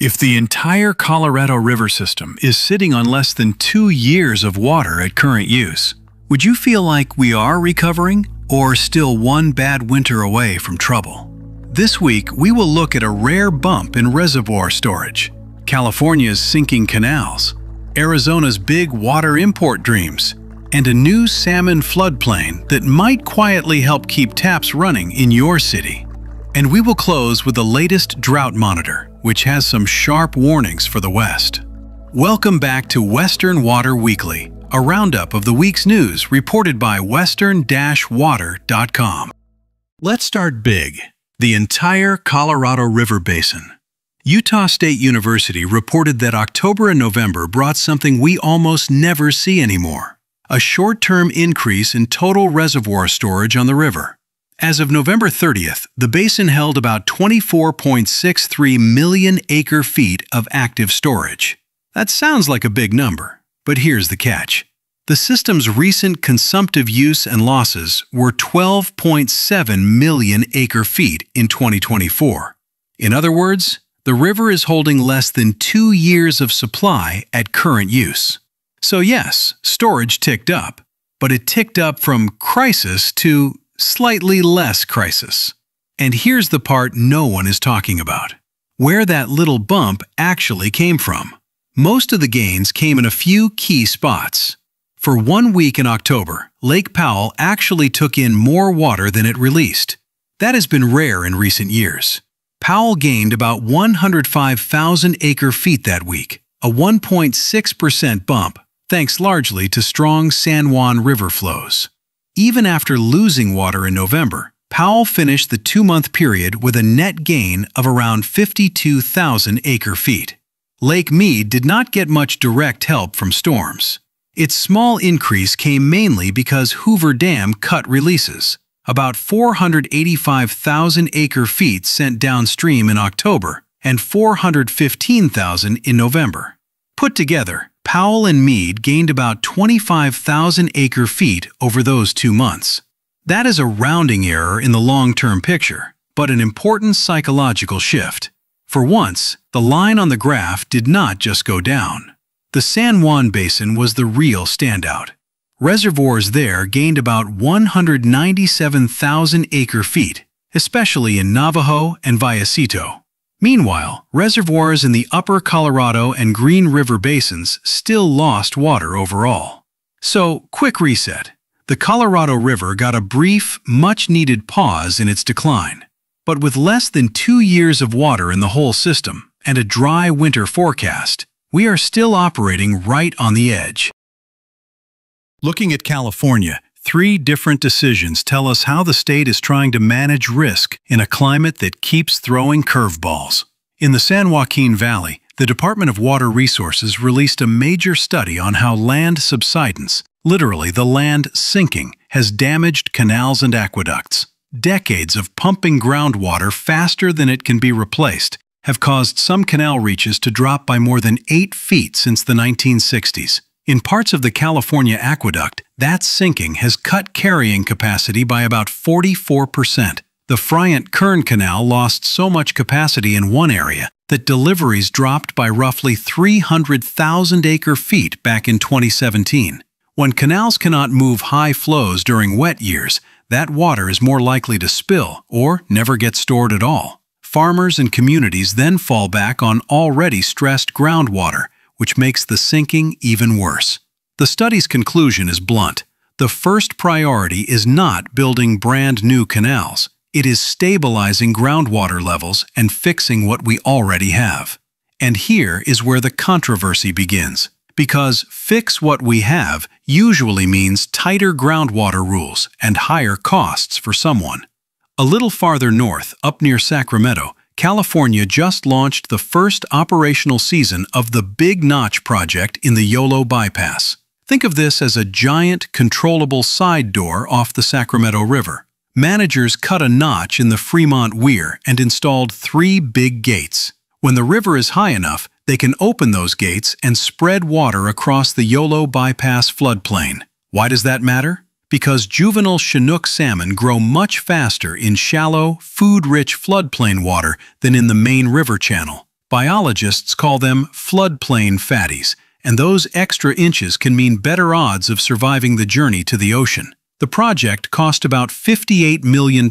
If the entire Colorado River system is sitting on less than 2 years of water at current use, would you feel like we are recovering or still one bad winter away from trouble? This week, we will look at a rare bump in reservoir storage, California's sinking canals, Arizona's big water import dreams, and a new salmon floodplain that might quietly help keep taps running in your city. And we will close with the latest drought monitor, which has some sharp warnings for the West. Welcome back to Western Water Weekly, a roundup of the week's news reported by western-water.com. Let's start big. The entire Colorado River Basin. Utah State University reported that October and November brought something we almost never see anymore: a short-term increase in total reservoir storage on the river. As of November 30th, the basin held about 24.63 million acre-feet of active storage. That sounds like a big number, but here's the catch. The system's recent consumptive use and losses were 12.7 million acre-feet in 2024. In other words, the river is holding less than 2 years of supply at current use. So yes, storage ticked up, but it ticked up from crisis to slightly less crisis. And here's the part no one is talking about: where that little bump actually came from. Most of the gains came in a few key spots. For 1 week in October, Lake Powell actually took in more water than it released. That has been rare in recent years. Powell gained about 105,000 acre-feet that week, a 1.6% bump, thanks largely to strong San Juan River flows. Even after losing water in November, Powell finished the two-month period with a net gain of around 52,000 acre-feet. Lake Mead did not get much direct help from storms. Its small increase came mainly because Hoover Dam cut releases, about 485,000 acre-feet sent downstream in October, and 415,000 in November. Put together, Powell and Mead gained about 25,000 acre-feet over those 2 months. That is a rounding error in the long-term picture, but an important psychological shift. For once, the line on the graph did not just go down. The San Juan Basin was the real standout. Reservoirs there gained about 197,000 acre-feet, especially in Navajo and Vallecito. Meanwhile, reservoirs in the upper Colorado and Green River basins still lost water overall. So, quick reset. The Colorado River got a brief, much-needed pause in its decline. But with less than 2 years of water in the whole system and a dry winter forecast, we are still operating right on the edge. Looking at California, three different decisions tell us how the state is trying to manage risk in a climate that keeps throwing curveballs. In the San Joaquin Valley, the Department of Water Resources released a major study on how land subsidence, literally the land sinking, has damaged canals and aqueducts. Decades of pumping groundwater faster than it can be replaced have caused some canal reaches to drop by more than 8 feet since the 1960s. In parts of the California Aqueduct, that sinking has cut carrying capacity by about 44%. The Friant-Kern Canal lost so much capacity in one area that deliveries dropped by roughly 300,000 acre-feet back in 2017. When canals cannot move high flows during wet years, that water is more likely to spill or never get stored at all. Farmers and communities then fall back on already stressed groundwater, which makes the sinking even worse. The study's conclusion is blunt. The first priority is not building brand new canals. It is stabilizing groundwater levels and fixing what we already have. And here is where the controversy begins, because fix what we have usually means tighter groundwater rules and higher costs for someone. A little farther north, up near Sacramento, California just launched the first operational season of the Big Notch project in the Yolo Bypass. Think of this as a giant, controllable side door off the Sacramento River. Managers cut a notch in the Fremont Weir and installed 3 big gates. When the river is high enough, they can open those gates and spread water across the Yolo Bypass floodplain. Why does that matter? Because juvenile Chinook salmon grow much faster in shallow, food-rich floodplain water than in the main river channel. Biologists call them floodplain fatties, and those extra inches can mean better odds of surviving the journey to the ocean. The project cost about $58 million,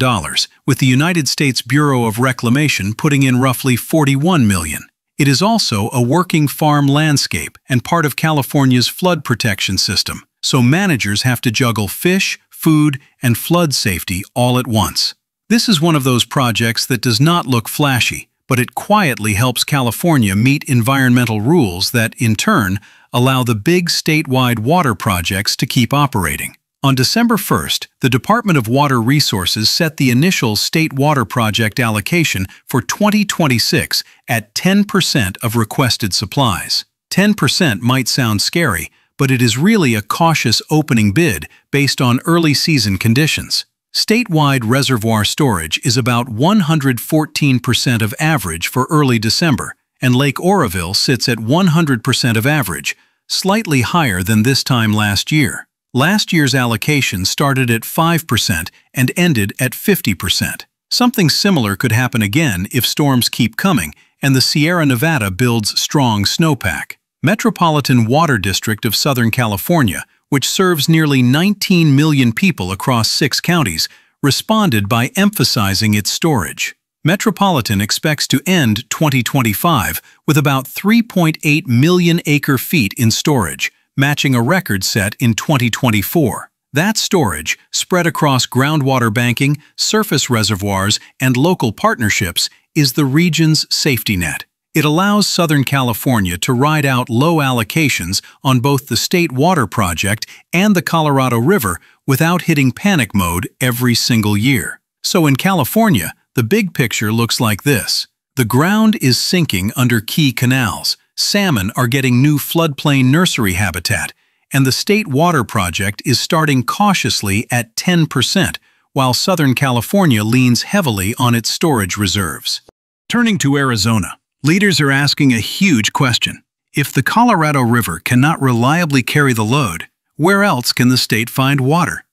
with the United States Bureau of Reclamation putting in roughly $41 million. It is also a working farm landscape and part of California's flood protection system, so managers have to juggle fish, food, and flood safety all at once. This is one of those projects that does not look flashy, but it quietly helps California meet environmental rules that, in turn, allow the big statewide water projects to keep operating. On December 1st, the Department of Water Resources set the initial State Water Project allocation for 2026 at 10% of requested supplies. 10% might sound scary, but it is really a cautious opening bid based on early season conditions. Statewide reservoir storage is about 114% of average for early December, and Lake Oroville sits at 100% of average, slightly higher than this time last year. Last year's allocation started at 5% and ended at 50%. Something similar could happen again if storms keep coming and the Sierra Nevada builds strong snowpack. Metropolitan Water District of Southern California, which serves nearly 19 million people across 6 counties, responded by emphasizing its storage. Metropolitan expects to end 2025 with about 3.8 million acre-feet in storage, matching a record set in 2024. That storage, spread across groundwater banking, surface reservoirs, and local partnerships, is the region's safety net. It allows Southern California to ride out low allocations on both the State Water Project and the Colorado River without hitting panic mode every single year. So in California, the big picture looks like this. The ground is sinking under key canals, salmon are getting new floodplain nursery habitat, and the State Water Project is starting cautiously at 10%, while Southern California leans heavily on its storage reserves. Turning to Arizona, leaders are asking a huge question. If the Colorado River cannot reliably carry the load, where else can the state find water?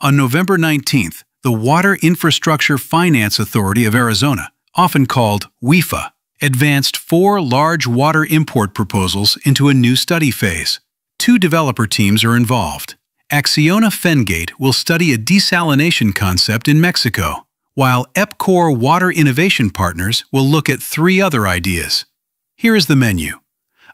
On November 19th, the Water Infrastructure Finance Authority of Arizona, often called WIFA, advanced 4 large water import proposals into a new study phase. 2 developer teams are involved. Acciona Fengate will study a desalination concept in Mexico, while EPCOR Water Innovation Partners will look at 3 other ideas. Here is the menu.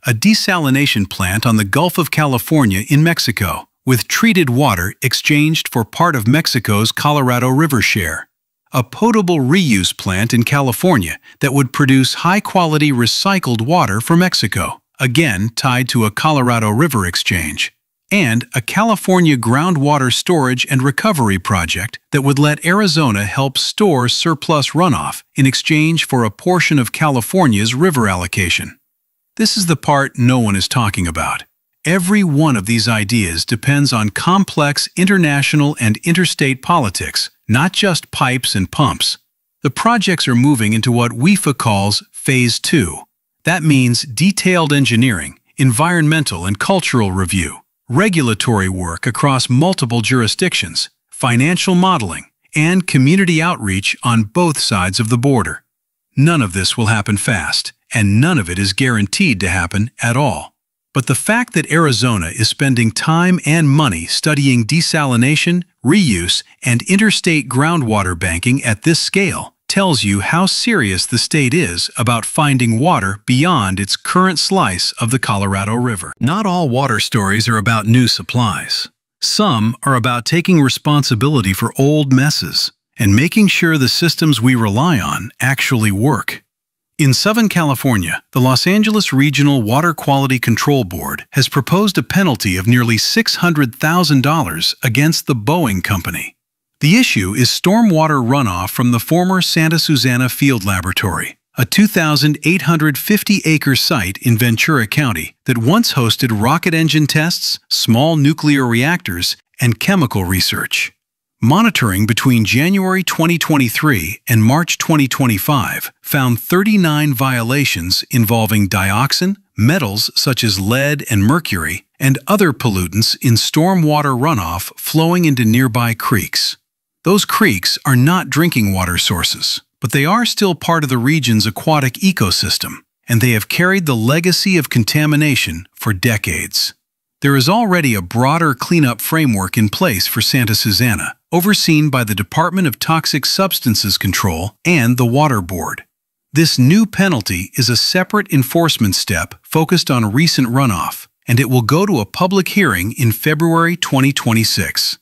A desalination plant on the Gulf of California in Mexico, with treated water exchanged for part of Mexico's Colorado River share. A potable reuse plant in California that would produce high-quality recycled water for Mexico, again tied to a Colorado River exchange, and a California groundwater storage and recovery project that would let Arizona help store surplus runoff in exchange for a portion of California's river allocation. This is the part no one is talking about. Every one of these ideas depends on complex international and interstate politics, not just pipes and pumps. The projects are moving into what WIFA calls Phase 2. That means detailed engineering, environmental and cultural review, regulatory work across multiple jurisdictions, financial modeling, and community outreach on both sides of the border. None of this will happen fast, and none of it is guaranteed to happen at all. But the fact that Arizona is spending time and money studying desalination, reuse, and interstate groundwater banking at this scale tells you how serious the state is about finding water beyond its current slice of the Colorado River. Not all water stories are about new supplies. Some are about taking responsibility for old messes and making sure the systems we rely on actually work. In Southern California, the Los Angeles Regional Water Quality Control Board has proposed a penalty of nearly $600,000 against the Boeing Company. The issue is stormwater runoff from the former Santa Susana Field Laboratory, a 2,850-acre site in Ventura County that once hosted rocket engine tests, small nuclear reactors, and chemical research. Monitoring between January 2023 and March 2025 found 39 violations involving dioxin, metals such as lead and mercury, and other pollutants in stormwater runoff flowing into nearby creeks. Those creeks are not drinking water sources, but they are still part of the region's aquatic ecosystem, and they have carried the legacy of contamination for decades. There is already a broader cleanup framework in place for Santa Susana, overseen by the Department of Toxic Substances Control and the Water Board. This new penalty is a separate enforcement step focused on recent runoff, and it will go to a public hearing in February 2026.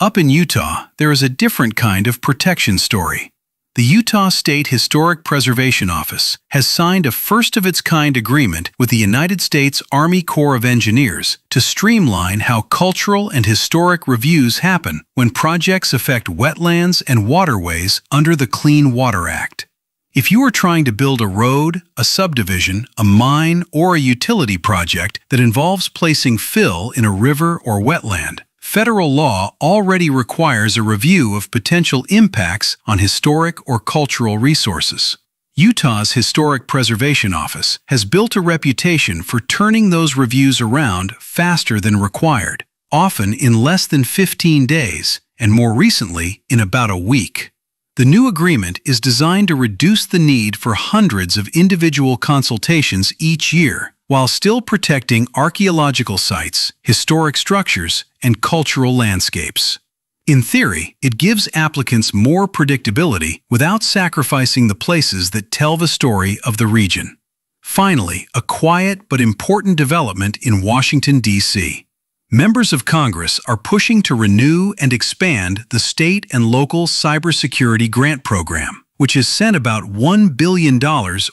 Up in Utah, there is a different kind of protection story. The Utah State Historic Preservation Office has signed a first-of-its-kind agreement with the United States Army Corps of Engineers to streamline how cultural and historic reviews happen when projects affect wetlands and waterways under the Clean Water Act. If you are trying to build a road, a subdivision, a mine, or a utility project that involves placing fill in a river or wetland, federal law already requires a review of potential impacts on historic or cultural resources. Utah's Historic Preservation Office has built a reputation for turning those reviews around faster than required, often in less than 15 days, and more recently, in about a week. The new agreement is designed to reduce the need for hundreds of individual consultations each year, while still protecting archaeological sites, historic structures, and cultural landscapes. In theory, it gives applicants more predictability without sacrificing the places that tell the story of the region. Finally, a quiet but important development in Washington, D.C. Members of Congress are pushing to renew and expand the state and local cybersecurity grant program, which has sent about $1 billion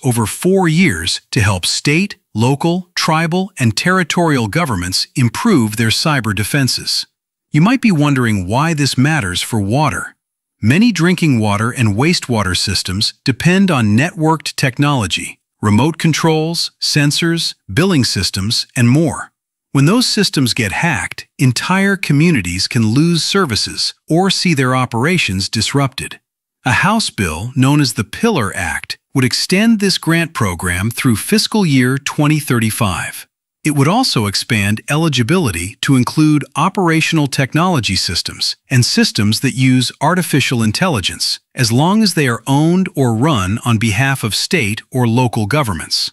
over 4 years to help state, local, tribal, and territorial governments improve their cyber defenses. You might be wondering why this matters for water. Many drinking water and wastewater systems depend on networked technology, remote controls, sensors, billing systems, and more. When those systems get hacked, entire communities can lose services or see their operations disrupted. A House bill known as the Pillar Act would extend this grant program through fiscal year 2035. It would also expand eligibility to include operational technology systems and systems that use artificial intelligence, as long as they are owned or run on behalf of state or local governments.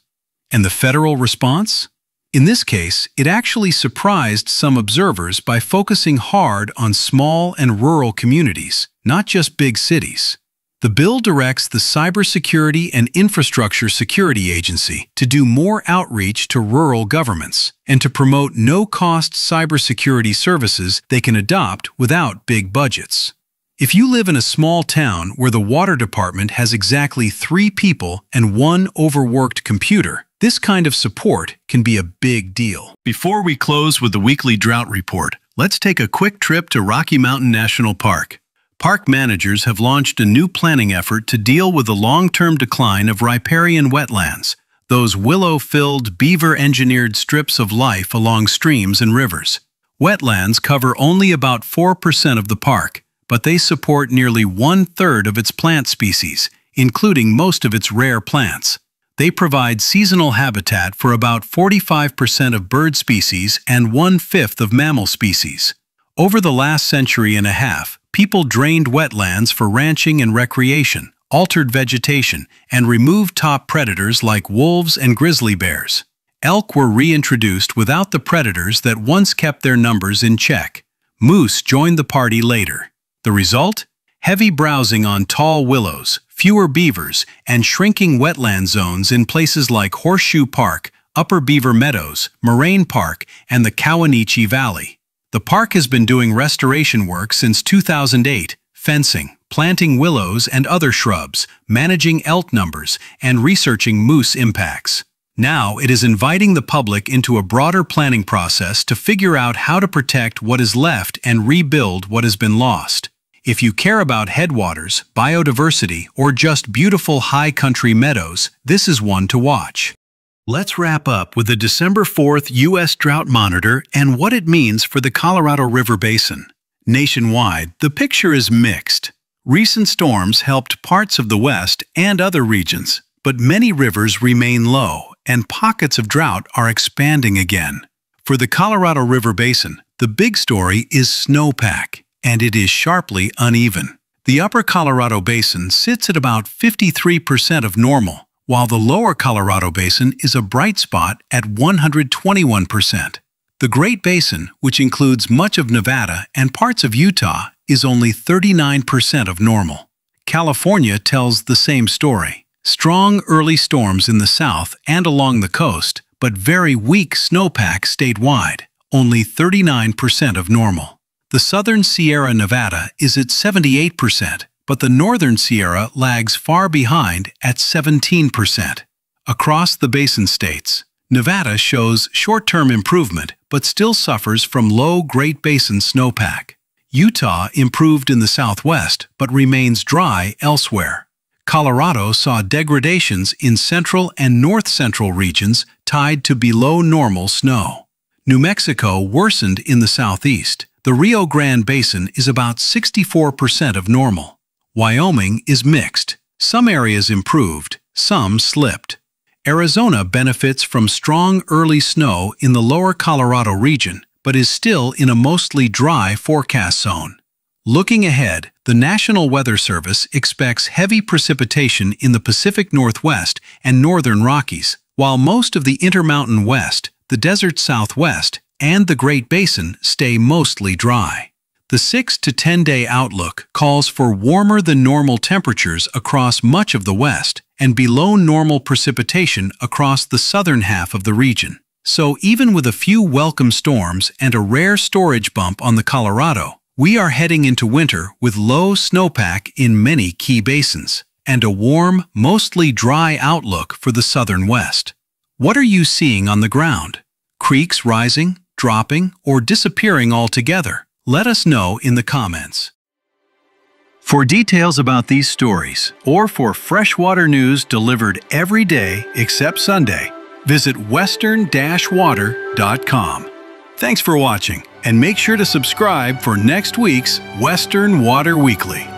And the federal response? In this case, it actually surprised some observers by focusing hard on small and rural communities, not just big cities. The bill directs the Cybersecurity and Infrastructure Security Agency to do more outreach to rural governments and to promote no-cost cybersecurity services they can adopt without big budgets. If you live in a small town where the water department has exactly 3 people and 1 overworked computer, this kind of support can be a big deal. Before we close with the weekly drought report, let's take a quick trip to Rocky Mountain National Park. Park managers have launched a new planning effort to deal with the long-term decline of riparian wetlands, those willow-filled, beaver-engineered strips of life along streams and rivers. Wetlands cover only about 4% of the park, but they support nearly 1/3 of its plant species, including most of its rare plants. They provide seasonal habitat for about 45% of bird species and 1/5 of mammal species. Over the last century and a half, people drained wetlands for ranching and recreation, altered vegetation, and removed top predators like wolves and grizzly bears. Elk were reintroduced without the predators that once kept their numbers in check. Moose joined the party later. The result? Heavy browsing on tall willows, fewer beavers, and shrinking wetland zones in places like Horseshoe Park, Upper Beaver Meadows, Moraine Park, and the Kawanichi Valley. The park has been doing restoration work since 2008, fencing, planting willows and other shrubs, managing elk numbers, and researching moose impacts. Now it is inviting the public into a broader planning process to figure out how to protect what is left and rebuild what has been lost. If you care about headwaters, biodiversity, or just beautiful high country meadows, this is one to watch. Let's wrap up with the December 4th U.S. Drought Monitor and what it means for the Colorado River Basin. Nationwide, the picture is mixed. Recent storms helped parts of the West and other regions, but many rivers remain low, and pockets of drought are expanding again. For the Colorado River Basin, the big story is snowpack, and it is sharply uneven. The upper Colorado Basin sits at about 53% of normal, while the lower Colorado Basin is a bright spot at 121%. The Great Basin, which includes much of Nevada and parts of Utah, is only 39% of normal. California tells the same story. Strong early storms in the south and along the coast, but very weak snowpack statewide, only 39% of normal. The southern Sierra Nevada is at 78%, but the northern Sierra lags far behind at 17%. Across the basin states, Nevada shows short-term improvement but still suffers from low Great Basin snowpack. Utah improved in the southwest but remains dry elsewhere. Colorado saw degradations in central and north-central regions tied to below-normal snow. New Mexico worsened in the southeast. The Rio Grande Basin is about 64% of normal. Wyoming is mixed. Some areas improved, some slipped. Arizona benefits from strong early snow in the lower Colorado region, but is still in a mostly dry forecast zone. Looking ahead, the National Weather Service expects heavy precipitation in the Pacific Northwest and Northern Rockies, while most of the Intermountain West, the Desert Southwest, and the Great Basin stay mostly dry. The 6 to 10-day outlook calls for warmer than normal temperatures across much of the West and below normal precipitation across the southern half of the region. So even with a few welcome storms and a rare storage bump on the Colorado, we are heading into winter with low snowpack in many key basins, and a warm, mostly dry outlook for the southern west. What are you seeing on the ground? Creeks rising, dropping, or disappearing altogether? Let us know in the comments. For details about these stories, or for freshwater news delivered every day except Sunday, visit western-water.com. Thanks for watching, and make sure to subscribe for next week's Western Water Weekly.